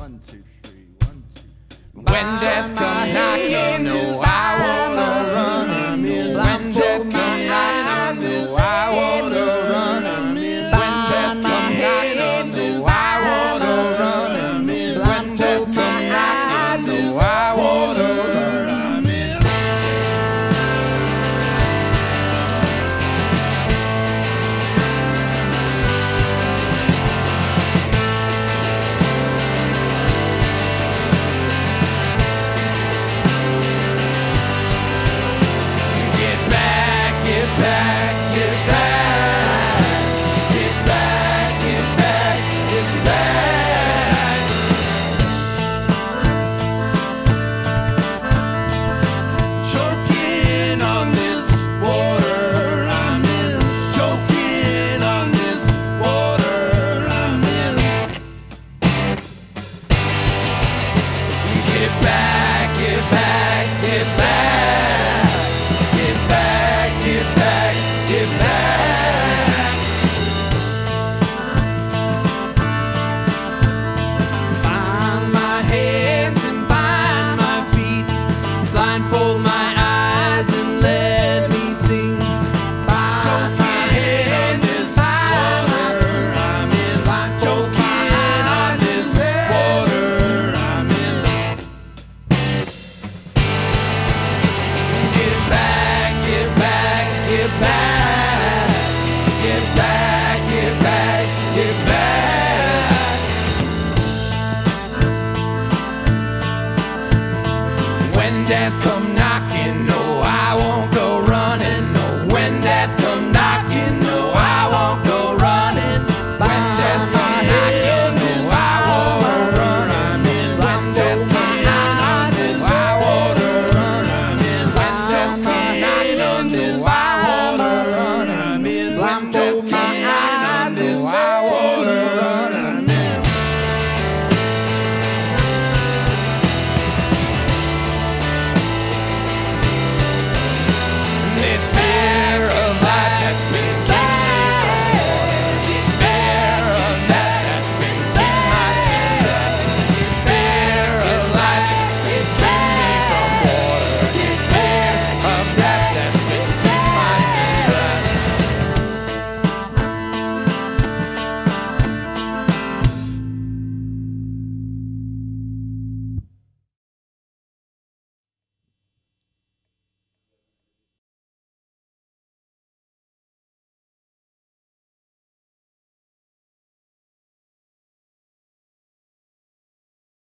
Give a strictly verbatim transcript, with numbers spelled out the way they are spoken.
One, two, three, one, two. When death comes knocking, no,